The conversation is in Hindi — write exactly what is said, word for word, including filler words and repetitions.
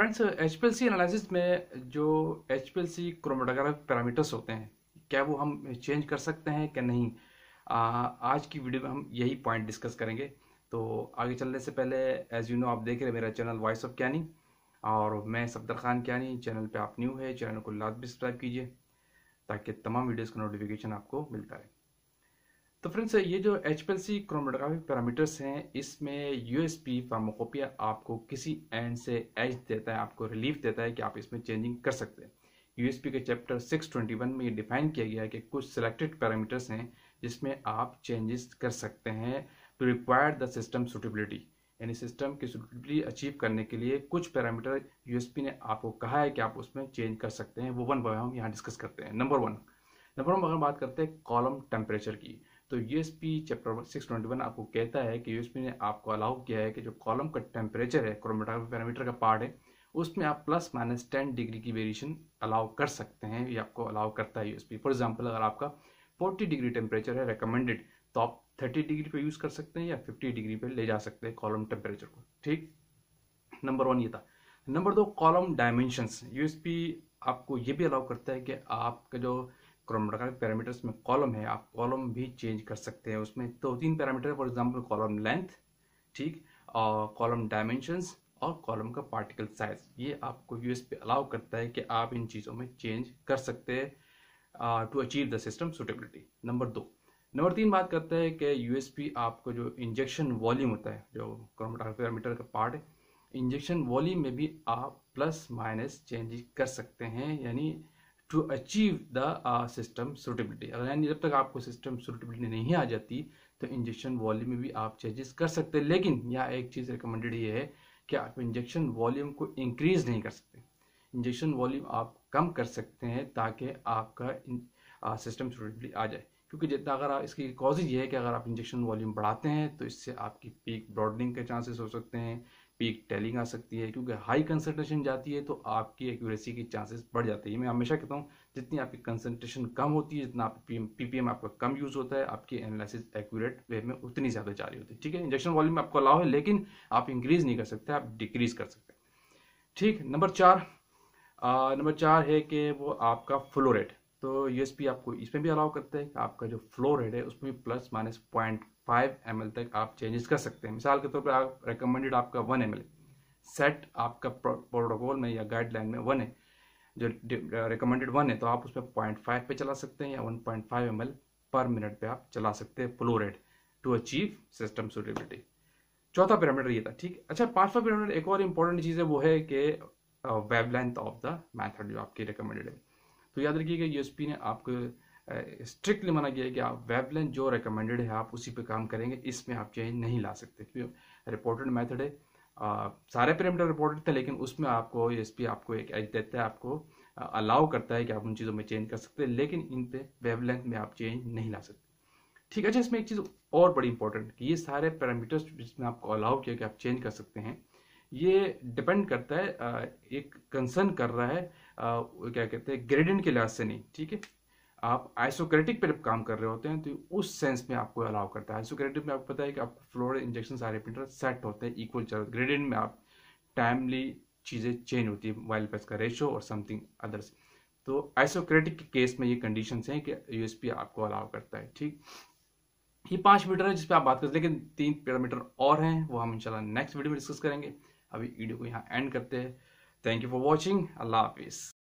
फ्रेंड्स, एचपीएलसी एनालिसिस में जो एचपीएलसी क्रोमेटोग्राफिक पैरामीटर्स होते हैं, क्या वो हम चेंज कर सकते हैं क्या नहीं, आ, आज की वीडियो में हम यही पॉइंट डिस्कस करेंगे। तो आगे चलने से पहले एज यू नो आप देख रहे हैं मेरा चैनल वॉइस ऑफ कयानी और मैं सफदर खान कयानी। चैनल पे आप न्यू है, चैनल को लाजमी सब्सक्राइब कीजिए ताकि तमाम वीडियोज़ का नोटिफिकेशन आपको मिलता रहे। तो फ्रेंड्स, ये जो एचपीएलसी क्रोमेटोग्राफिक पैरामीटर्स हैं, इसमें यूएसपी फार्माकोपिया आपको किसी एंड से एज देता है, आपको रिलीफ देता है कि आप इसमें चेंजिंग कर सकते हैं। यूएसपी के चैप्टर सिक्स ट्वेंटी वन में ये डिफाइन किया गया है कि कुछ सिलेक्टेड पैरामीटर्स हैं जिसमें आप चेंजेस कर सकते हैं to require the system suitability, यानी सिस्टम की सूटेबिलिटी अचीव करने के लिए कुछ पैरामीटर यूएसपी ने आपको कहा है कि आप उसमें चेंज कर सकते हैं। वो वन बाय हम यहाँ डिस्कस करते हैं। नंबर वन नंबर वन अगर बात करते हैं कॉलम टेम्परेचर की, तो USP chapter six twenty one आपको कहता है कि यूएसपी ने आपको अलाउ किया है कि जो कॉलम का टेम्परेचर है, क्रोमेटोग्राफिक पैरामीटर का पार्ट है, उसमें आप प्लस माइनस टेन डिग्री की वेरिएशन अलाउ कर सकते हैं। ये आपको अलाउ करता है यूएसपी। फॉर एग्जांपल, अगर आपका फोर्टी डिग्री टेम्परेचर है रिकमेंडेड, तो आप थर्टी डिग्री पे यूज़ कर सकते हैं या फिफ्टी डिग्री पे ले जा सकते हैं कॉलम टेम्परेचर को। ठीक, नंबर वन ये था। नंबर दो, कॉलम डायमेंशंस। यूएसपी आपको ये भी अलाउ करता है कि आपका जो क्रोमेटोग्राफिक पैरामीटर्स में कॉलम है, आप कॉलम भी चेंज कर सकते हैं। उसमें दो तीन parameter, for example column length, ठीक, और कॉलम डायमेंशंस और कॉलम का पार्टिकल साइज। ये आपको यूएसपी अलाउ करता है कि आप इन चीज़ों में चेंज कर सकते हैं to achieve the system suitability. Number दो नंबर तीन बात करते हैं कि यूएसपी आपको जो इंजेक्शन वॉल्यूम होता है, जो क्रोमेटोग्राफिक पैरामीटर का पार्ट है, इंजेक्शन वॉल्यूम में भी आप प्लस माइनस चेंज कर सकते हैं, यानी to achieve the system suitability. अगर यानी जब तक आपको सिस्टम सूटेबिलिटी नहीं आ जाती तो इंजेक्शन वॉल्यूम में भी आप चेंजेस कर सकते हैं। लेकिन यहाँ एक चीज़ रिकमेंडेड ये है कि आप इंजेक्शन वॉल्यूम को इंक्रीज नहीं कर सकते। इंजेक्शन वॉल्यूम आप कम कर सकते हैं ताकि आपका सिस्टम सूटेबिलिटी आ जाए, क्योंकि जितना अगर आप इसकी कॉजेज ये है कि अगर आप इंजेक्शन वॉल्यूम बढ़ाते हैं तो इससे आपकी पीक ब्रॉडनिंग के चांसेस हो सकते हैं, पीक टेलिंग आ सकती है, क्योंकि हाई कंसनट्रेशन जाती है तो आपकी एक्यूरेसी की चांसेस बढ़ जाती है। मैं हमेशा कहता हूँ जितनी आपकी कंसनट्रेशन कम होती है, जितना आप पीपीएम आपका कम यूज़ होता है, आपकी एनालिसिस एक्यूरेट वे में उतनी ज़्यादा जा रही होती है। ठीक है, इंजेक्शन वॉल्यूम आपको अलाउ है लेकिन आप इंक्रीज़ नहीं कर सकते, आप डिक्रीज़ कर सकते। ठीक, नंबर चार नंबर चार है कि वो आपका फ्लो रेट। तो यूएसपी आपको इसमें भी अलाउ करता है कि आपका जो फ्लो रेट है उसमें plus minus point five M L तक आप चेंजेस कर सकते हैं। मिसाल के तौर पर आप रिकमेंडेड आपका वन एम एल सेट, आपका प्रोटोकॉल में या गाइडलाइन में वन है, जो रिकमेंडेड वन है, तो आप उसमें पॉइंट फाइव पे चला सकते हैं या one point five M L पर मिनट पे आप चला सकते हैं flow rate to achieve system suitability. चौथा पैरामीटर ये था। ठीक, अच्छा पाँचवा पैरामीटर एक और इम्पोर्टेंट चीज़ है, वो है कि wavelength of the method, जो आपकी रिकमेंडेड है। तो याद रखिएगा यूएसपी ने आपको स्ट्रिक्टली मना किया है कि आप वेवलेंथ जो रिकमेंडेड है आप उसी पे काम करेंगे, इसमें आप चेंज नहीं ला सकते। क्योंकि रिपोर्टेड मेथड है, आ, सारे पैरामीटर रिपोर्टेड थे, लेकिन उसमें आपको यूएसपी आपको एक एज देता है, आपको अलाउ करता है कि आप उन चीज़ों में चेंज कर सकते हैं, लेकिन इन पे वेवलेंथ में आप चेंज नहीं ला सकते। ठीक, अच्छा इसमें एक चीज़ और बड़ी इंपॉर्टेंट कि ये सारे पैरामीटर्स जिसमें आपको अलाउ किया कि आप चेंज कर सकते हैं, ये डिपेंड करता है, एक कंसर्न कर रहा है आ, क्या कहते हैं ग्रेडियंट के लिहाज से नहीं। ठीक है, आप आइसोक्रेटिक पर काम कर रहे होते हैं तो उस सेंस में आपको अलाउ करता है। आइसोक्रेटिक में आपको पता है कि आपको फ्लोर इंजेक्शन सारे पैरामीटर सेट होते हैं इक्वल चल, ग्रेडियंट में आप टाइमली चीज़ें चेंज होती है, वाइल पेस का रेशो और समथिंग अदर्स। तो आइसोक्रेटिक के केस में ये कंडीशंस हैं कि यूएसपी आपको अलाउ करता है। ठीक, ये पाँच मीटर है जिसपे आप बात करते हैं, लेकिन तीन पैरामीटर और हैं वो हम इंशाल्लाह नेक्स्ट वीडियो में डिस्कस करेंगे। अभी वीडियो को यहाँ एंड करते हैं। Thank you for watching. अल्लाह हाफिज़।